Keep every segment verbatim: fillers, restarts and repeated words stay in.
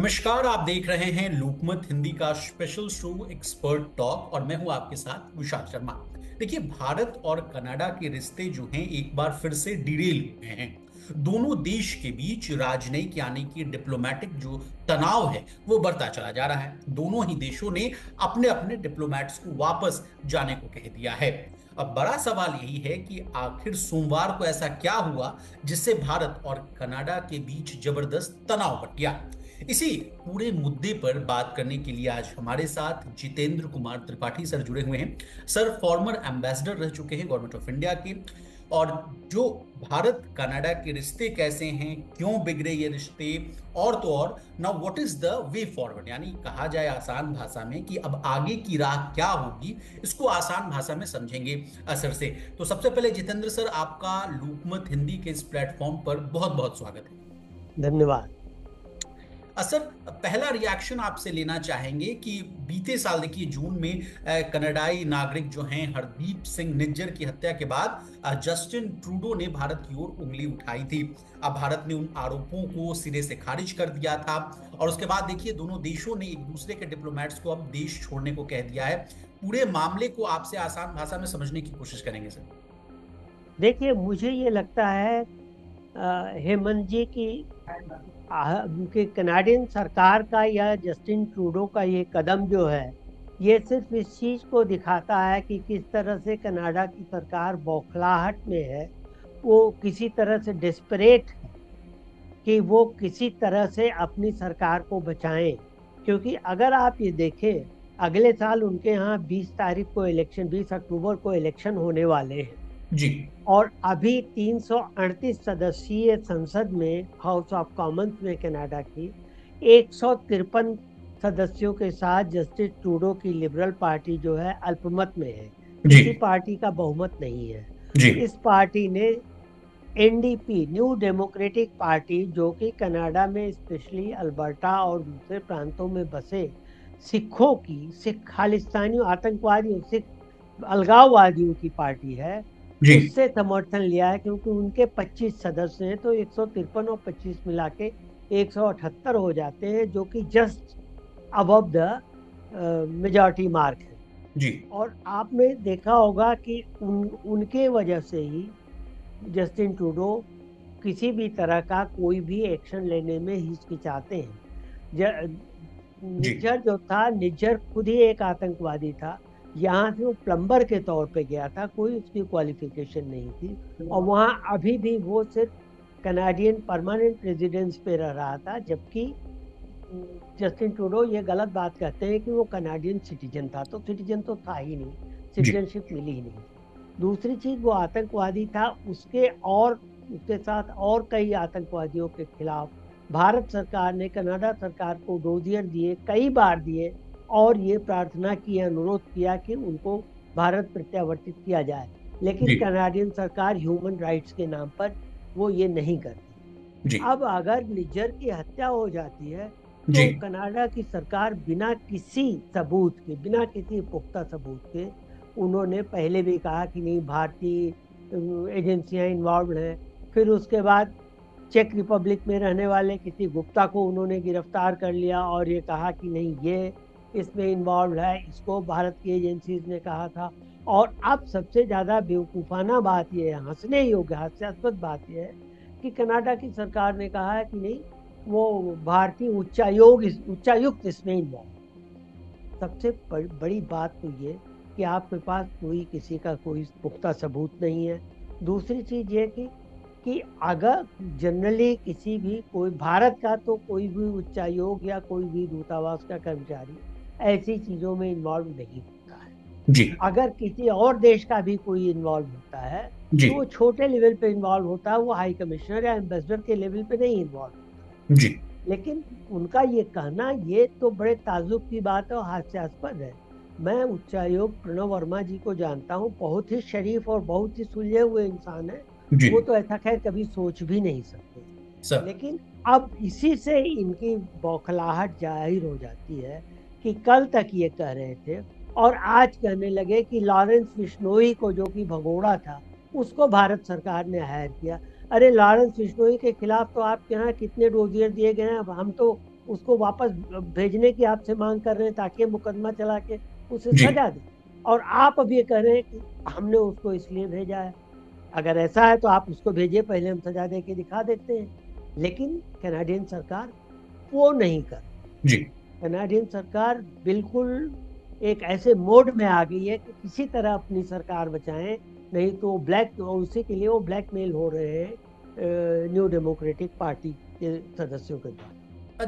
नमस्कार, आप देख रहे हैं लोकमत हिंदी का स्पेशल शो एक्सपर्ट टॉक और मैं हूं आपके साथ विशाल शर्मा। देखिए, भारत और कनाडा के रिश्ते जो हैं एक बार फिर से डिरेल हुए हैं। दोनों देश के बीच राजनयिक यानी कि डिप्लोमेटिक जो तनाव है वो बढ़ता चला जा रहा है। दोनों ही देशों ने अपने अपने डिप्लोमेट्स को वापस जाने को कह दिया है। अब बड़ा सवाल यही है कि आखिर सोमवार को ऐसा क्या हुआ जिससे भारत और कनाडा के बीच जबरदस्त तनाव बढ़ गया। इसी पूरे मुद्दे पर बात करने के लिए आज हमारे साथ जितेंद्र कुमार त्रिपाठी सर जुड़े हुए हैं। सर फॉर्मर एम्बेसडर रह चुके हैं गवर्नमेंट ऑफ इंडिया के, और जो भारत कनाडा के रिश्ते कैसे हैं, क्यों बिगड़े ये रिश्ते, और तो और now what is the way forward, यानी कहा जाए आसान भाषा में कि अब आगे की राह क्या होगी, इसको आसान भाषा में समझेंगे असर से। तो सबसे पहले जितेंद्र सर, आपका लोकमत हिंदी के इस प्लेटफॉर्म पर बहुत बहुत स्वागत है। धन्यवाद। असर, पहला रिएक्शन आपसे लेना चाहेंगे कि बीते साल देखिए जून में कनाडाई नागरिक जो हैं हरदीप सिंह निज्जर की हत्या के बाद जस्टिन ट्रूडो ने भारत की ओर उंगली उठाई थी। अब भारत ने उन आरोपों को सिरे से खारिज कर दिया था और उसके बाद देखिए दोनों देशों ने एक दूसरे के डिप्लोमेट्स को अब देश छोड़ने को कह दिया है। पूरे मामले को आपसे आसान भाषा में समझने की कोशिश करेंगे सर। देखिए, मुझे ये लगता है हेमंत जी की कि कनाडियन सरकार का या जस्टिन ट्रूडो का ये कदम जो है ये सिर्फ इस चीज़ को दिखाता है कि किस तरह से कनाडा की सरकार बौखलाहट में है। वो किसी तरह से डिस्परेट है कि वो किसी तरह से अपनी सरकार को बचाएं, क्योंकि अगर आप ये देखें अगले साल उनके यहाँ बीस तारीख को इलेक्शन बीस अक्टूबर को इलेक्शन होने वाले हैं जी, और अभी तीन सौ अड़तीस सदस्यीय संसद में हाउस ऑफ कॉमन्स में कनाडा की एक सौ तिरपन सदस्यों के साथ जस्टिस ट्रूडो की लिबरल पार्टी जो है अल्पमत में है। किसी पार्टी का बहुमत नहीं है जी। इस पार्टी ने एनडीपी न्यू डेमोक्रेटिक पार्टी, जो कि कनाडा में स्पेशली अल्बर्टा और दूसरे प्रांतों में बसे सिखों की, सिख खालिस्तानियों, आतंकवादियों, सिख अलगाववादियों की पार्टी है, इससे समर्थन लिया है, क्योंकि उनके पच्चीस सदस्य हैं तो एक सौ तिरपन और पच्चीस मिला के एक सौ अठहत्तर हो जाते हैं, जो कि just above the majority mark है जी। और आपने देखा होगा कि उन उनके वजह से ही जस्टिन ट्रूडो किसी भी तरह का कोई भी एक्शन लेने में हिचकिचाते हैं। निज्जर जो था, निज्जर खुद ही एक आतंकवादी था। यहाँ से वो प्लम्बर के तौर पे गया था, कोई उसकी क्वालिफिकेशन नहीं थी, और वहाँ अभी भी वो सिर्फ कनाडियन परमानेंट रेजिडेंस पे रह रहा था, जबकि जस्टिन ट्रूडो ये गलत बात कहते हैं कि वो कनाडियन सिटीजन था, तो सिटीजन तो था ही नहीं, सिटीजनशिप मिली ही नहीं। दूसरी चीज़, वो आतंकवादी था, उसके और उसके साथ और कई आतंकवादियों के खिलाफ भारत सरकार ने कनाडा सरकार को डोजियर दिए, कई बार दिए, और ये प्रार्थना की, अनुरोध किया कि उनको भारत प्रत्यावर्तित किया जाए, लेकिन कनाडियन सरकार ह्यूमन राइट्स के नाम पर वो ये नहीं करती। अब अगर निज्जर की हत्या हो जाती है तो कनाडा की सरकार बिना किसी सबूत के, बिना किसी पुख्ता सबूत के, उन्होंने पहले भी कहा कि नहीं भारतीय एजेंसियां इन्वॉल्व हैं, फिर उसके बाद चेक रिपब्लिक में रहने वाले किसी गुप्ता को उन्होंने गिरफ्तार कर लिया और ये कहा कि नहीं ये इसमें इन्वॉल्व है, इसको भारत की एजेंसीज ने कहा था। और अब सबसे ज़्यादा बेवकूफ़ाना बात यह है, हंसने योग्य हास्यास्पद बात यह है कि कनाडा की सरकार ने कहा है कि नहीं वो भारतीय उच्चायोग उच्चायुक्त इसमें इन्वॉल्व। सबसे बड़ी बात तो ये कि आपके पास कोई किसी का कोई पुख्ता सबूत नहीं है। दूसरी चीज़ ये कि कि अगर जनरली किसी भी कोई भारत का तो कोई भी उच्चायोग या कोई भी दूतावास का कर्मचारी ऐसी चीज़ों में इन्वॉल्व नहीं होता है जी। अगर किसी और देश का भी कोई इन्वॉल्व होता है तो वो छोटे लेवल पे इन्वॉल्व होता है, वो हाई कमिश्नर या एम्बेसडर के लेवल पे नहीं इन्वॉल्व जी। लेकिन उनका ये कहना, ये तो बड़े ताजुब की बात है और हास्यास्पद है। मैं उच्चायोग प्रणव वर्मा जी को जानता हूँ, बहुत ही शरीफ और बहुत ही सुलझे हुए इंसान है, वो तो ऐसा खैर कभी सोच भी नहीं सकते सर। लेकिन अब इसी से इनकी बौखलाहट जाहिर हो जाती है कि कल तक ये कह रहे थे और आज कहने लगे कि लॉरेंस बिश्नोई को, जो कि भगोड़ा था, उसको भारत सरकार ने हायर किया। अरे लॉरेंस बिश्नोई के खिलाफ तो आपके यहाँ कितने डोजियर दिए गए हैं, अब हम तो उसको वापस भेजने की आपसे मांग कर रहे हैं ताकि मुकदमा चला के उसे सजा दें, और आप अब ये कह रहे हैं कि हमने उसको इसलिए भेजा है। अगर ऐसा है तो आप उसको भेजिए, पहले हम सजा दे के दिखा देते हैं। लेकिन कनाडियन सरकार वो नहीं कर जी। कनाडियन सरकार बिल्कुल एक ऐसे मोड में आ गई है कि किसी तरह अपनी सरकार बचाएं, नहीं तो ब्लैक उसी के लिए वो ब्लैकमेल हो रहे हैं न्यू डेमोक्रेटिक पार्टी के सदस्यों के द्वारा।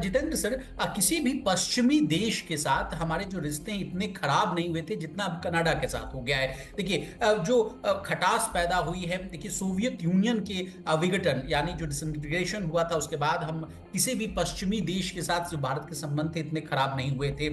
जितेंद्र सर, किसी भी पश्चिमी देश के साथ हमारे जो रिश्ते इतने खराब नहीं हुए थे जितना अब कनाडा के साथ हो गया है। देखिए जो खटास पैदा हुई है, देखिए सोवियत यूनियन के विघटन यानी जो डिसइंटीग्रेशन हुआ था उसके बाद हम किसी भी पश्चिमी देश के साथ जो भारत के संबंध थे इतने खराब नहीं हुए थे।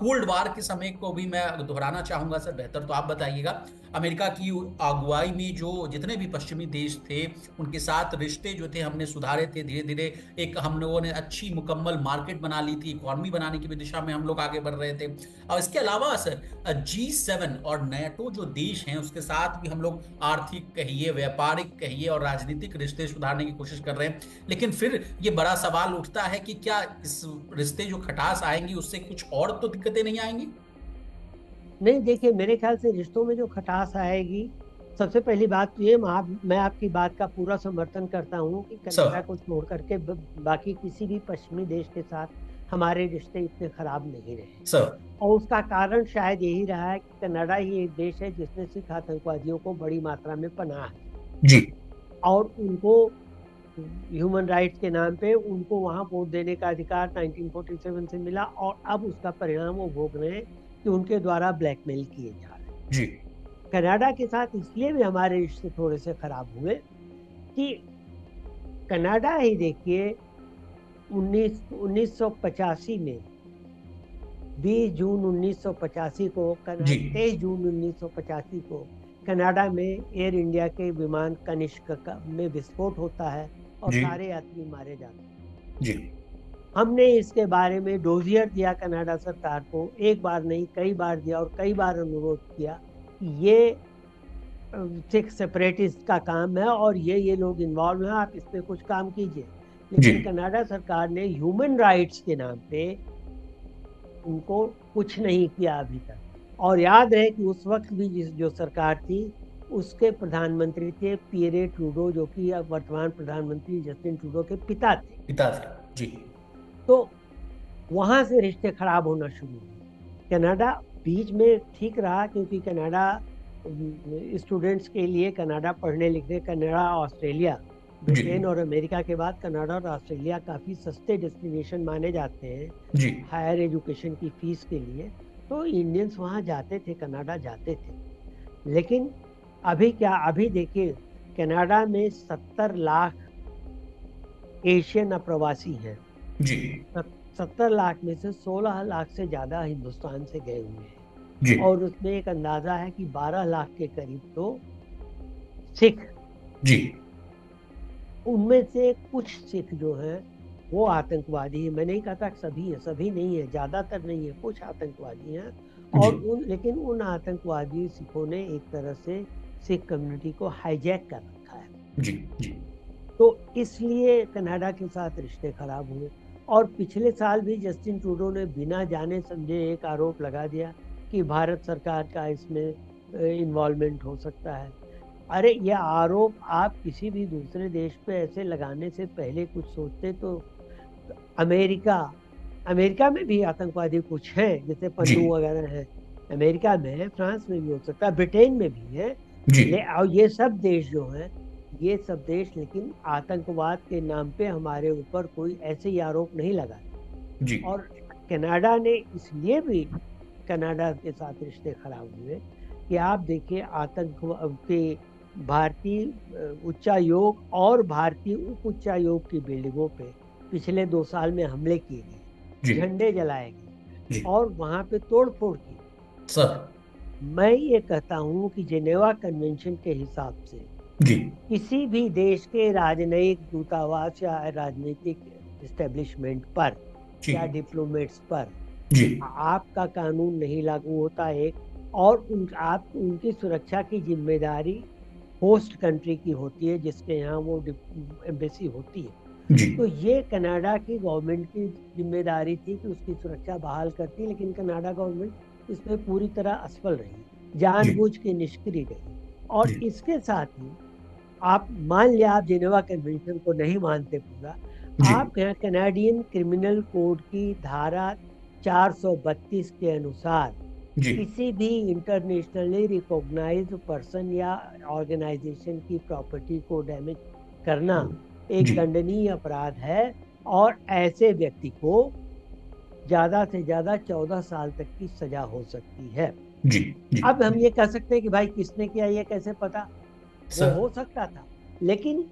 कोल्ड वार के समय को भी मैं दोहराना चाहूँगा सर, बेहतर तो आप बताइएगा। अमेरिका की अगुवाई में जो जितने भी पश्चिमी देश थे उनके साथ रिश्ते जो थे हमने सुधारे थे धीरे धीरे। एक हम लोगों ने अच्छी मुकम्मल मार्केट बना ली थी, इकोनॉमी बनाने की भी दिशा में हम लोग आगे बढ़ रहे थे। और इसके अलावा सर जी सेवन और नेटो जो देश हैं उसके साथ भी हम लोग आर्थिक कहिए, व्यापारिक कहिए और राजनीतिक रिश्ते सुधारने की कोशिश कर रहे हैं। लेकिन फिर ये बड़ा सवाल उठता है कि क्या इस रिश्ते जो खटास आएंगी उससे कुछ और तो दिक्कतें नहीं आएंगी? नहीं, देखिए मेरे ख्याल से रिश्तों में जो खटास आएगी, सबसे पहली बात तो ये, मैं आपकी बात का पूरा समर्थन करता हूँ कि कनाडा को छोड़ करके बाकी किसी भी पश्चिमी देश के साथ हमारे रिश्ते इतने खराब नहीं रहे सर। और उसका कारण शायद यही रहा है कि कनाडा ही एक देश है जिसने सिख आतंकवादियों को बड़ी मात्रा में पनाह जी, और उनको ह्यूमन राइट्स के नाम पे उनको वहाँ वोट देने का अधिकार उन्नीस सौ सैंतालीस से मिला, और अब उसका परिणाम वो भोग रहे हैं कि उनके द्वारा ब्लैकमेल किए जा रहे हैं जी। कनाडा के साथ इसलिए भी हमारे रिश्ते थोड़े से खराब हुए कि कनाडा ही देखिए उन्नीस सौ पचासी में बीस जून उन्नीस सौ पचासी को तेईस जून उन्नीस सौ पचासी को कनाडा में एयर इंडिया के विमान कनिष्का में विस्फोट होता है और सारे यात्री मारे जाते हैं जी। हमने इसके बारे में डोजियर दिया कनाडा सरकार को, एक बार नहीं कई बार दिया, और कई बार अनुरोध किया कि ये सिख सेपरेटिस्ट का काम है और ये ये लोग इन्वॉल्व हैं, आप इस पर कुछ काम कीजिए। लेकिन कनाडा सरकार ने ह्यूमन राइट्स के नाम पे उनको कुछ नहीं किया अभी तक। और याद रहे कि उस वक्त भी जिस जो सरकार थी उसके प्रधानमंत्री थे पियरे ट्रूडो, जो कि अब वर्तमान प्रधानमंत्री जस्टिन ट्रूडो के पिता थे पिता थे जी। तो वहाँ से रिश्ते खराब होना शुरू हुए। कनाडा बीच में ठीक रहा क्योंकि कनाडा स्टूडेंट्स के लिए, कनाडा पढ़ने लिखने, कनाडा ऑस्ट्रेलिया, ब्रिटेन और अमेरिका के बाद कनाडा और ऑस्ट्रेलिया काफ़ी सस्ते डेस्टिनेशन माने जाते हैं हायर एजुकेशन की फीस के लिए, तो इंडियंस वहाँ जाते थे, कनाडा जाते थे। लेकिन अभी क्या, अभी देखिए कनाडा में सत्तर लाख एशियन अप्रवासी हैं जी। सत्तर लाख में से सोलह लाख से ज़्यादा हिंदुस्तान से गए हुए हैं, और उसमें एक अंदाज़ा है कि बारह लाख के करीब तो सिख जी। उनमें से कुछ सिख जो हैं वो आतंकवादी है, मैं नहीं कहता सभी है, सभी नहीं है, ज़्यादातर नहीं है, कुछ आतंकवादी हैं। और उन लेकिन उन आतंकवादी सिखों ने एक तरह से सिख कम्युनिटी को हाईजैक कर रखा है जी, जी। तो इसलिए कनाडा के साथ रिश्ते खराब हुए। और पिछले साल भी जस्टिन ट्रूडो ने बिना जाने समझे एक आरोप लगा दिया कि भारत सरकार का इसमें इन्वॉल्वमेंट हो सकता है। अरे यह आरोप आप किसी भी दूसरे देश पे ऐसे लगाने से पहले कुछ सोचते तो। अमेरिका, अमेरिका में भी आतंकवादी कुछ हैं जैसे पन्नू वगैरह हैं, अमेरिका में है, फ्रांस में भी हो सकता है, ब्रिटेन में भी है जी। और ये सब देश जो हैं ये सब देश लेकिन आतंकवाद के नाम पे हमारे ऊपर कोई ऐसे ही आरोप नहीं लगाते जी। और कनाडा ने इसलिए भी कनाडा के साथ रिश्ते खराब हुए कि आप देखिए आतंकवाद के भारतीय उच्चायोग और भारतीय उप उच्चायोग की बिल्डिंगों पे पिछले दो साल में हमले किए गए, झंडे जलाए गए और वहाँ पे तोड़फोड़ की। मैं ये कहता हूँ कि जिनेवा कन्वेंशन के हिसाब से जी। किसी भी देश के राजनयिक दूतावास या राजनीतिक एस्टेब्लिशमेंट पर या डिप्लोमेट्स पर जी। आपका कानून नहीं लागू होता है, और उन, आप उनकी सुरक्षा की जिम्मेदारी होस्ट कंट्री की होती है जिसके यहाँ वो एम्बेसी होती है तो ये कनाडा की गवर्नमेंट की जिम्मेदारी थी कि उसकी सुरक्षा बहाल करती, लेकिन कनाडा गवर्नमेंट इसमें पूरी तरह असफल रही, जानबूझ के निष्क्रिय रही। और इसके साथ ही आप मान लिया आप जिनेवा कन्वेंशन को नहीं मानते पूरा, आप कनाडियन क्रिमिनल कोड की धारा चार सौ बत्तीस के अनुसार किसी भी इंटरनेशनली रिकॉग्नाइज्ड पर्सन या ऑर्गेनाइजेशन की प्रॉपर्टी को डैमेज करना एक दंडनीय अपराध है, और ऐसे व्यक्ति को ज्यादा से ज्यादा चौदह साल तक की सजा हो सकती है। जी, जी, अब हम ये कह सकते हैं कि भाई किसने किया ये कैसे पता, वो हो सकता था, लेकिन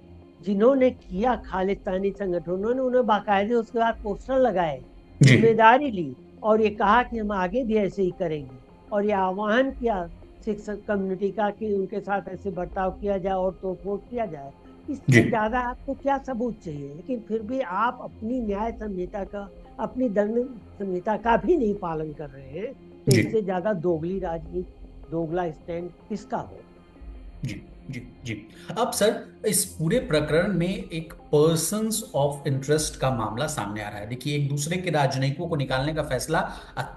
जिन्होंने किया खालिस्तानी संगठनों ने उन्हें बाकायदे उसके बाद पोस्टर लगाए, जिम्मेदारी ली और ये कहा कि हम आगे भी ऐसे ही करेंगे, और ये आह्वान किया सिख कम्युनिटी का कि उनके साथ ऐसे बर्ताव किया जाए और तोड़फोड़ किया जाए। इससे ज्यादा आपको क्या सबूत चाहिए? लेकिन फिर भी आप अपनी न्याय संहिता का, अपनी दंड संहिता का भी नहीं पालन कर रहे हैं, तो इससे ज्यादा दोगली राजनीति, दोगला स्टैंड किसका हो? जी जी जी अब सर, इस पूरे प्रकरण में एक पर्सन्स ऑफ इंटरेस्ट का मामला सामने आ रहा है। देखिए, एक दूसरे के राजनयिकों को निकालने का फैसला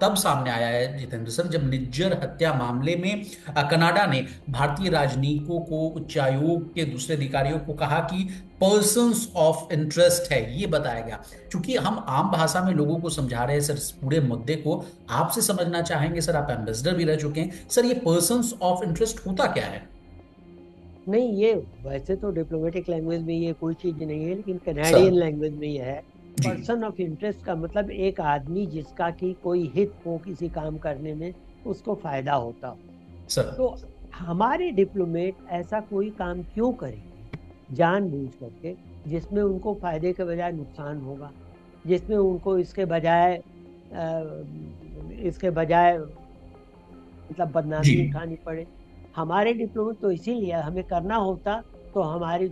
तब सामने आया है जितेंद्र सर, जब निज्जर हत्या मामले में कनाडा ने भारतीय राजनयिकों को, उच्चायोग के दूसरे अधिकारियों को कहा कि पर्सन्स ऑफ इंटरेस्ट है ये बताया गया। चूंकि हम आम भाषा में लोगों को समझा रहे हैं सर, इस पूरे मुद्दे को आपसे समझना चाहेंगे सर, आप एम्बेसडर भी रह चुके हैं सर, ये पर्सन्स ऑफ इंटरेस्ट होता क्या है? नहीं, ये वैसे तो डिप्लोमेटिक लैंग्वेज में ये कोई चीज नहीं है, लेकिन कनाडियन लैंग्वेज में यह है। पर्सन ऑफ इंटरेस्ट का मतलब एक आदमी जिसका कि कोई हित हो किसी काम करने में, उसको फायदा होता हो। तो हमारे डिप्लोमेट ऐसा कोई काम क्यों करेंगे जानबूझ करके, जिसमें उनको फायदे के बजाय नुकसान होगा, जिसमें उनको इसके बजाय इसके बजाय मतलब बदनामी उठानी पड़े। हमारे डिप्लोमेट तो इसीलिए हमें करना होता, तो हमारी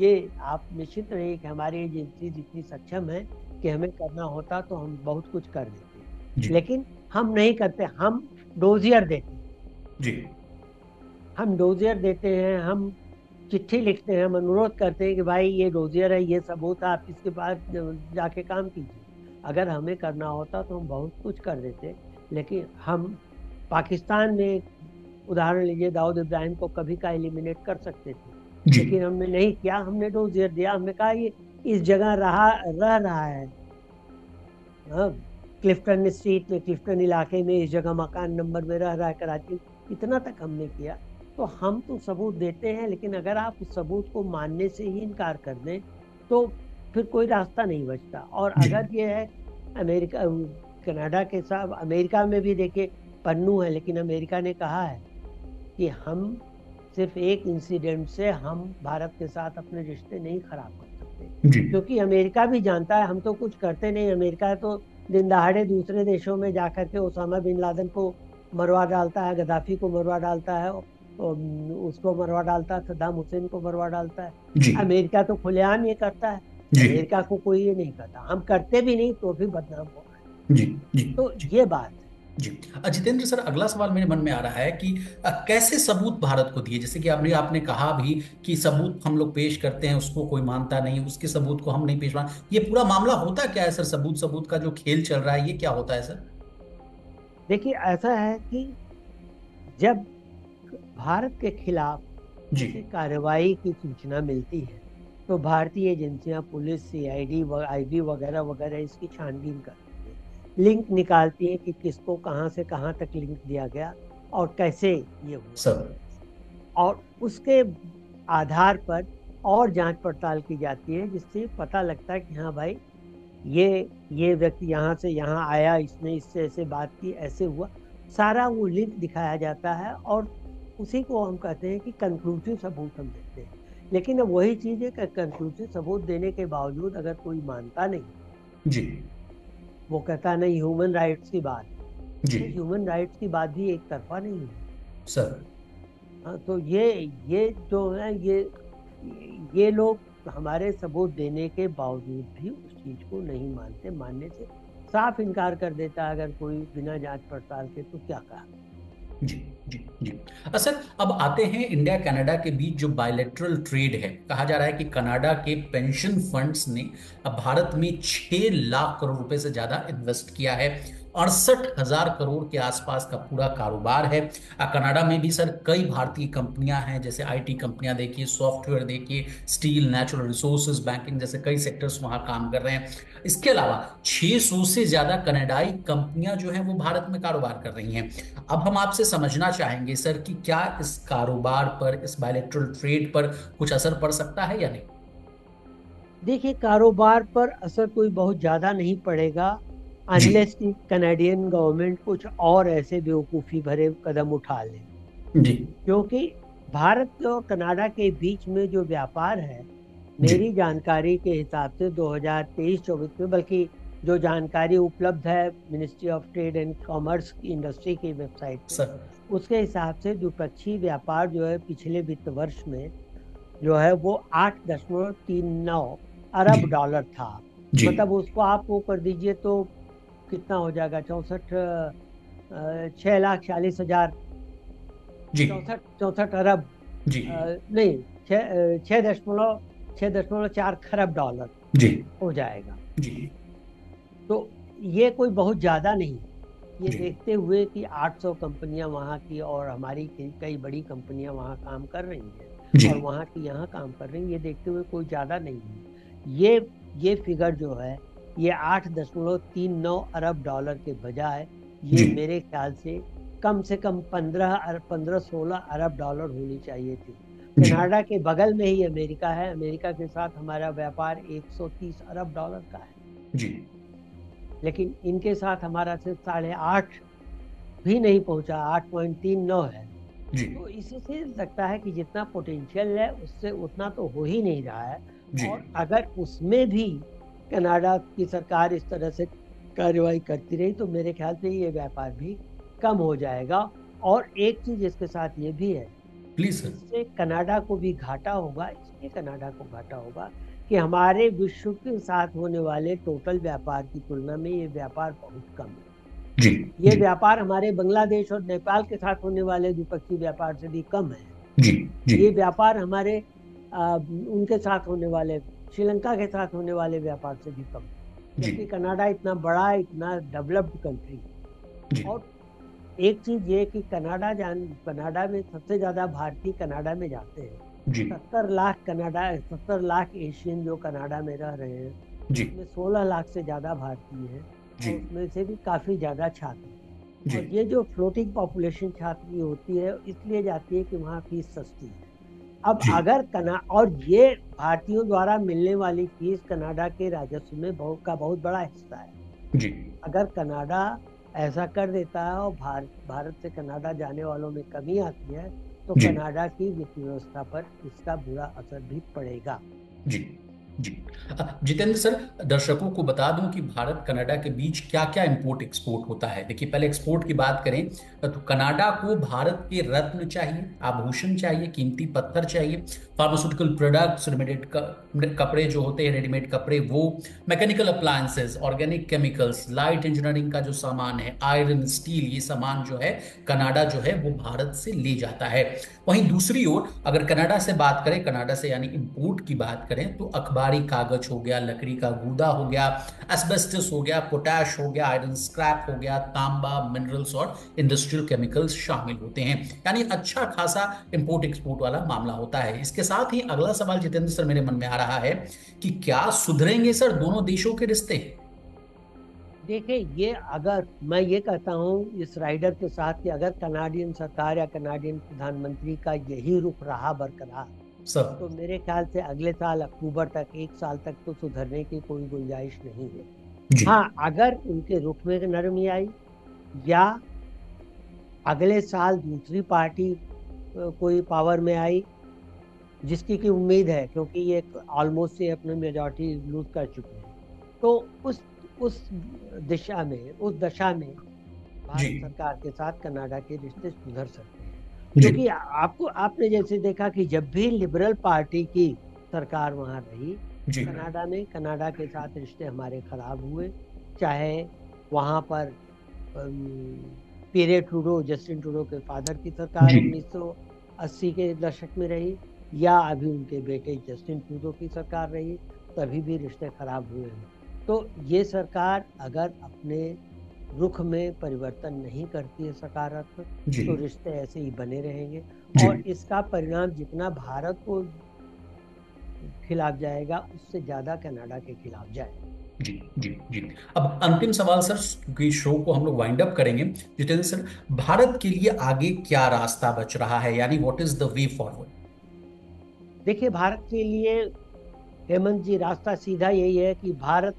ये आप निश्चित रहिए कि हमारी एजेंसी जितनी सक्षम है कि हमें करना होता तो हम बहुत कुछ कर देते, लेकिन हम नहीं करते, हम डोजियर देते जी। हम डोजियर देते हैं, हम चिट्ठी लिखते हैं, हम अनुरोध करते हैं कि भाई ये डोजियर है, ये सबूत है, आप इसके बाद जाके काम कीजिए। अगर हमें करना होता तो हम बहुत कुछ कर देते, लेकिन हम पाकिस्तान में उदाहरण लीजिए, दाऊद इब्राहिम को कभी का एलिमिनेट कर सकते थे, लेकिन हमने नहीं किया, हमने डोजियर दिया। हमने कहा ये इस जगह रहा रह रहा है, क्लिफ्टन स्ट्रीट में, क्लिफ्टन इलाके में, इस जगह मकान नंबर में रह रहा है, कराची, इतना तक हमने किया। तो हम तो सबूत देते हैं, लेकिन अगर आप उस सबूत को मानने से ही इनकार कर दें तो फिर कोई रास्ता नहीं बचता। और अगर ये है अमेरिका, कनाडा के साथ, अमेरिका में भी देखिए पन्नू है, लेकिन अमेरिका ने कहा है कि हम सिर्फ एक इंसिडेंट से हम भारत के साथ अपने रिश्ते नहीं खराब कर सकते, क्योंकि अमेरिका भी जानता है हम तो कुछ करते नहीं। अमेरिका तो दिन दहाड़े दूसरे देशों में जाकर के ओसामा बिन लादेन को मरवा डालता है, गद्दाफी को मरवा डालता है, उसको मरवा डालता है, सद्दाम हुसैन को मरवा डालता है। अमेरिका तो खुलेआम ये करता है, अमेरिका को कोई ये नहीं करता। हम करते भी नहीं तो भी बदनाम हो रहा है। तो ये बात जी। जितेंद्र सर, अगला सवाल मेरे मन में आ रहा है कि कैसे सबूत भारत को दिए? जैसे कि आपने आपने कहा भी कि सबूत हम लोग पेश करते हैं, उसको कोई मानता नहीं, उसके सबूत को हम नहीं पेश मानते। ये पूरा मामला होता क्या है सर? सबूत सबूत का जो खेल चल रहा है ये क्या होता है सर? देखिए, ऐसा है कि जब भारत के खिलाफ कार्रवाई की सूचना मिलती है तो भारतीय एजेंसियां, police, C I D, I B वगैरह वगैरह इसकी छानबीन करती, लिंक निकालती है कि किसको कहां से कहां तक लिंक दिया गया और कैसे ये हुआ, और उसके आधार पर और जांच पड़ताल की जाती है, जिससे पता लगता है कि हाँ भाई ये ये व्यक्ति यहाँ से यहाँ आया, इसने इससे ऐसे बात की, ऐसे हुआ, सारा वो लिंक दिखाया जाता है और उसी को हम कहते हैं कि कंक्लूसिव सबूत हम देते हैं। लेकिन अब वही चीज़ है कि कंक्लूसिव सबूत देने के बावजूद अगर कोई मानता नहीं जी, वो कहता नहीं ह्यूमन राइट्स की बात जी, ह्यूमन राइट्स की बात भी एक तरफा नहीं है सर। हाँ, तो ये ये जो है ये ये लोग हमारे सबूत देने के बावजूद भी उस चीज़ को नहीं मानते, मानने से साफ इनकार कर देता है अगर कोई बिना जांच पड़ताल के, तो क्या कहा जी। जी जी असर, अब आते हैं इंडिया कनाडा के बीच जो बायलैटरल ट्रेड है। कहा जा रहा है कि कनाडा के पेंशन फंड्स ने अब भारत में छह लाख करोड़ रुपए से ज्यादा इन्वेस्ट किया है। अड़सठ हजार करोड़ के आसपास का पूरा कारोबार है। कनाडा में भी सर कई भारतीय कंपनियां हैं, जैसे आईटी कंपनियां देखिए, सॉफ्टवेयर देखिए, स्टील, नेचुरल रिसोर्सेज, बैंकिंग जैसे कई सेक्टर्स वहां काम कर रहे हैं। इसके अलावा छह सौ से ज्यादा कनाडाई कंपनियां जो हैं वो भारत में कारोबार कर रही हैं। अब हम आपसे समझना चाहेंगे सर कि क्या इस कारोबार पर, इस बायलैटरल ट्रेड पर कुछ असर पड़ सकता है या नहीं? देखिए, कारोबार पर असर कोई बहुत ज्यादा नहीं पड़ेगा अनलेस कि कनाडियन गवर्नमेंट कुछ और ऐसे बेवकूफ़ी भरे कदम उठा ले जी। क्योंकि भारत और कनाडा के बीच में जो व्यापार है, मेरी जानकारी के हिसाब से दो हज़ार तेईस चौबीस में, बल्कि जो जानकारी उपलब्ध है ministry of trade and commerce की इंडस्ट्री की वेबसाइट पर, उसके हिसाब से द्विपक्षीय व्यापार जो है पिछले वित्त वर्ष में जो है वो आठ दशमलव तीन नौ अरब डॉलर था। मतलब उसको आप वो कर दीजिए तो कितना हो जाएगा, चौसठ छह लाख चालीस हजार चौसठ चौसठ अरब जी, आ, नहीं छह दशमलव छह दशमलव चार खरब डॉलर जी हो जाएगा जी। तो ये कोई बहुत ज्यादा नहीं, ये देखते हुए कि आठ सौ कंपनियां वहाँ की और हमारी कई बड़ी कंपनियां वहाँ काम कर रही हैं और वहाँ की यहाँ काम कर रही हैं, ये देखते हुए कोई ज्यादा नहीं है। ये ये फिगर जो है ये आठ दशमलव तीन नौ अरब डॉलर के बजाय ये मेरे ख्याल से कम से कम पंद्रह पंद्रह सोलह अरब डॉलर होनी चाहिए थी। कनाडा के बगल में ही अमेरिका है, अमेरिका के साथ हमारा व्यापार एक सौ तीस अरब डॉलर का है जी, लेकिन इनके साथ हमारा सिर्फ साढ़े आठ भी नहीं पहुंचा, आठ पॉइंट तीन नौ है जी। तो इसी से लगता है कि जितना पोटेंशियल है उससे उतना तो हो ही नहीं रहा है। और अगर उसमें भी कनाडा की सरकार इस तरह से कार्रवाई करती रही तो मेरे ख्याल से ये व्यापार भी कम हो जाएगा। और एक चीज इसके साथ ये भी है, प्लीज, इससे कनाडा को भी घाटा होगा, इसलिए कनाडा को घाटा होगा कि हमारे विश्व के साथ होने वाले टोटल व्यापार की तुलना में ये व्यापार बहुत कम है जी। ये जी। व्यापार हमारे बांग्लादेश और नेपाल के साथ होने वाले द्विपक्षीय व्यापार से भी कम है जी, जी। ये व्यापार हमारे आ, उनके साथ होने वाले, श्रीलंका के साथ होने वाले व्यापार से भी कम, क्योंकि कनाडा इतना बड़ा, इतना डेवलप्ड कंट्री। और एक चीज ये कि कनाडा जान कनाडा में सबसे ज्यादा भारतीय कनाडा में जाते हैं, सत्तर लाख कनाडा सत्तर लाख एशियन जो कनाडा में रह रहे हैं, उसमें सोलह लाख से ज्यादा भारतीय हैं और उसमें से भी काफी ज्यादा छात्र। और ये जो फ्लोटिंग पॉपुलेशन छात्र की होती है इसलिए जाती है कि वहाँ फीस सस्ती है। अब अगर कना और ये भारतीयों द्वारा मिलने वाली फीस कनाडा के राजस्व में बहुत का बहुत बड़ा हिस्सा है जी। अगर कनाडा ऐसा कर देता है और भार, भारत से कनाडा जाने वालों में कमी आती है तो कनाडा की वित्त व्यवस्था पर इसका बुरा असर भी पड़ेगा जी। जी जितेंद्र सर, दर्शकों को बता दूं कि भारत कनाडा के बीच क्या क्या इंपोर्ट एक्सपोर्ट होता है। देखिए, पहले एक्सपोर्ट की बात करें तो कनाडा को भारत के रत्न चाहिए, आभूषण चाहिए, कीमती पत्थर चाहिए, फार्मास्यूटिकल प्रोडक्ट्स, रेडीमेड कपड़े जो होते हैं, रेडीमेड कपड़े वो, mechanical appliances, organic chemicals, light engineering का जो सामान है, आयरन, स्टील, ये सामान जो है कनाडा जो है वो भारत से ले जाता है। वहीं दूसरी ओर अगर कनाडा से बात करें, कनाडा से यानी इंपोर्ट की बात करें तो अखबार, कागज हो गया, लकड़ी का गूदा हो गया, एस्बेस्टस हो गया, पोटाश हो गया, आयरन स्क्रैप हो गया, तांबा, मिनरल्स और इंडस्ट्रियल केमिकल्स शामिल होते हैं। यानी अच्छा खासा इंपोर्ट एक्सपोर्ट वाला मामला होता है। इसके साथ ही अगला सवाल जितेंद्र सर मेरे मन में आ रहा है कि क्या सुधरेंगे सर दोनों देशों के रिश्ते? देखिए, ये अगर मैं ये कहता हूँ इस राइडर के साथ कि अगर कनाडियन सरकार या कनाडियन प्रधानमंत्री का यही रुख रहा बरकरार सब, तो मेरे ख्याल से अगले साल अक्टूबर तक, एक साल तक तो सुधरने की कोई गुंजाइश नहीं है। हाँ, अगर उनके रुख में नरमी आई या अगले साल दूसरी पार्टी कोई पावर में आई, जिसकी की उम्मीद है क्योंकि ये ऑलमोस्ट से अपनी मेजॉरिटी लूज कर चुके हैं, तो उस उस दिशा में उस दशा में भारत सरकार के साथ कनाडा के रिश्ते सुधर सकते हैं। क्योंकि आपको आपने जैसे देखा कि जब भी लिबरल पार्टी की सरकार वहाँ रही कनाडा में, कनाडा के साथ रिश्ते हमारे खराब हुए, चाहे वहाँ पर पीरे ट्रूडो, जस्टिन ट्रूडो के फादर की सरकार उन्नीस सौ अस्सी के दशक में रही या अभी उनके बेटे जस्टिन ट्रूडो की सरकार रही, तभी भी रिश्ते खराब हुए हैं। तो ये सरकार अगर अपने रुख में परिवर्तन नहीं करती है सकारात्मक, तो रिश्ते ऐसे ही बने रहेंगे और इसका परिणाम जितना भारत को खिलाफ जाएगा उससे ज्यादा कनाडा के खिलाफ जाएगा। जी जी जी अब अंतिम सवाल सर, की शो को हम लोग वाइंड अप करेंगे। जितेंद्र सर, भारत के लिए आगे क्या रास्ता बच रहा है, यानी what is the way forward? देखिए, भारत के लिए हेमंत जी रास्ता सीधा यही है कि भारत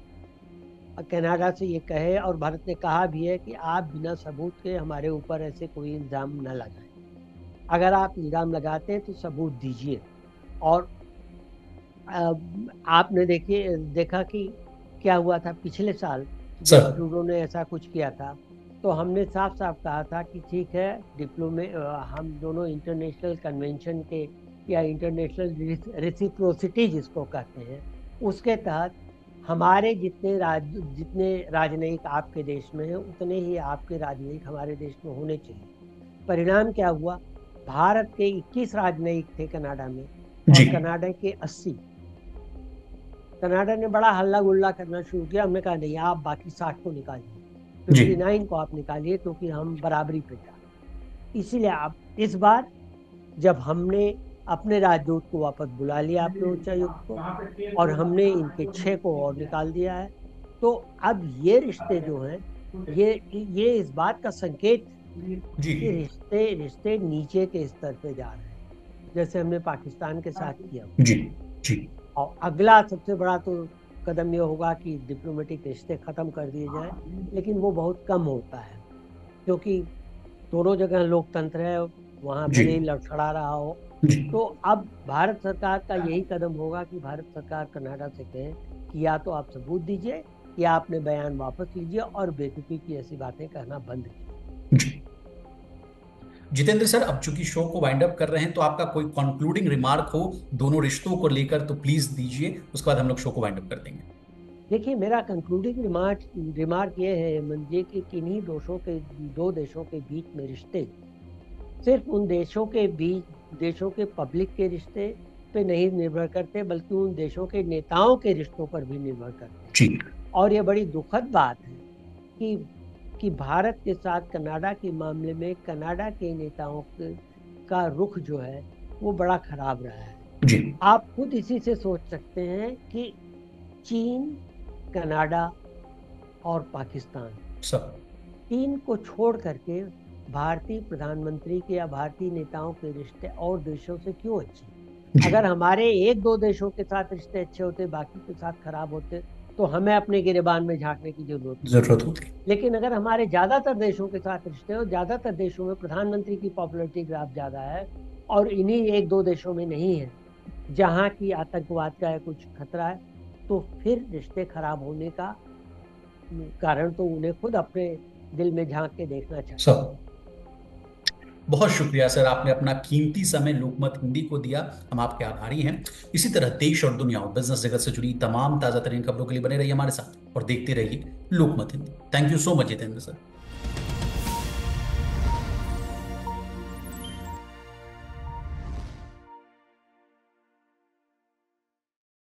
कनाडा से ये कहे, और भारत ने कहा भी है कि आप बिना सबूत के हमारे ऊपर ऐसे कोई इल्ज़ाम न लगाएं। अगर आप इल्ज़ाम लगाते हैं तो सबूत दीजिए। और आपने देखिए देखा कि क्या हुआ था पिछले साल जब ट्रूडो ने ऐसा कुछ किया था, तो हमने साफ साफ कहा था कि ठीक है, डिप्लोमे हम दोनों इंटरनेशनल कन्वेंशन के या इंटरनेशनल रेसिप्रोसिटी जिसको कहते हैं उसके तहत हमारे जितने राज जितने राजनयिक आपके देश में हैं उतने ही आपके राजनयिक हमारे देश में होने चाहिए। परिणाम क्या हुआ, भारत के इक्कीस राजनयिक थे कनाडा में और कनाडा के अस्सी। कनाडा ने बड़ा हल्ला गुल्ला करना शुरू किया, हमने कहा नहीं, आप बाकी साठ को निकालिए, फिफ्टी नाइन को आप निकालिए, क्योंकि हम बराबरी पे जा। इसीलिए आप इस बार जब हमने अपने राजदूत को वापस बुला लिया अपने उच्चायुक्त को, और हमने इनके छः को और निकाल दिया है, तो अब ये रिश्ते जो हैं ये ये इस बात का संकेत कि रिश्ते रिश्ते नीचे के स्तर पे जा रहे हैं, जैसे हमने पाकिस्तान के साथ किया। जी जी और अगला सबसे बड़ा तो कदम ये होगा कि डिप्लोमेटिक रिश्ते ख़त्म कर दिए जाएं, लेकिन वो बहुत कम होता है क्योंकि दोनों जगह लोकतंत्र है, वहाँ भले लड़खड़ा रहा हो। तो अब भारत सरकार का यही कदम होगा कि भारत सरकार कनाडा से कहे कि या तो आप सबूत दीजिए या अपने बयान वापस लीजिए और बेतुकी की ऐसी बातें कहना बंद कीजिए। जितेंद्र सर, अब चूंकि शो को वाइंड अप कर रहे हैं, तो आपका कोई कंक्लूडिंग रिमार्क हो दोनों रिश्तों को लेकर तो प्लीज दीजिए, उसके बाद हम लोग शो को वाइंड अप कर देंगे। देखिए, मेरा कंक्लूडिंग रिमार्क रिमार्क ये है मंजे कि किन्हीं दोषों के दो देशों के बीच में रिश्ते सिर्फ उन देशों के बीच देशों के पब्लिक के रिश्ते पे नहीं निर्भर करते, बल्कि उन देशों के नेताओं के रिश्तों पर भी निर्भर करते हैं। और ये बड़ी दुखद बात है कि कि भारत के साथ कनाडा के मामले में कनाडा के नेताओं के, का रुख जो है वो बड़ा खराब रहा है। आप खुद इसी से सोच सकते हैं कि चीन, कनाडा और पाकिस्तान सब, चीन को छोड़ करके भारतीय प्रधानमंत्री के या भारतीय नेताओं के रिश्ते और देशों से क्यों अच्छे? अगर हमारे एक दो देशों के साथ रिश्ते अच्छे होते, बाकी के साथ खराब होते, तो हमें अपने गिरेबान में झांकने की जरूरत होती। लेकिन अगर हमारे ज्यादातर देशों के साथ रिश्ते हो, ज्यादातर देशों में प्रधानमंत्री की पॉपुलैरिटी ग्राफ ज्यादा है और इन्हीं एक दो देशों में नहीं है जहाँ की आतंकवाद का कुछ खतरा है, तो फिर रिश्ते खराब होने का कारण तो उन्हें खुद अपने दिल में झांक के देखना चाहिए। बहुत शुक्रिया सर, आपने अपना कीमती समय लोकमत हिंदी को दिया, हम आपके आभारी हैं। इसी तरह देश और दुनिया और बिजनेस जगत से जुड़ी तमाम ताजा तरीन खबरों के लिए बने रहिए हमारे साथ और देखते रहिए Lokmat Hindi. Thank you so much Jitendra sir.